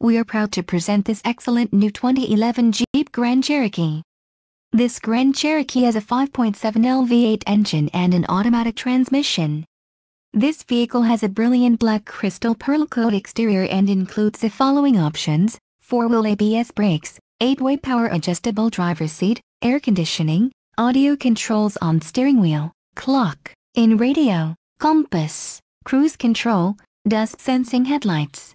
We are proud to present this excellent new 2011 Jeep Grand Cherokee. This Grand Cherokee has a 5.7L V8 engine and an automatic transmission. This vehicle has a brilliant black crystal pearlcoat exterior and includes the following options: 4-wheel ABS brakes, 8-way power adjustable driver's seat, air conditioning, audio controls on steering wheel, clock, in-radio, compass, cruise control, dust-sensing headlights.